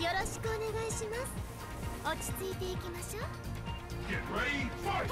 よろしくお願いします。落ち着いていきましょう。Get ready, fight!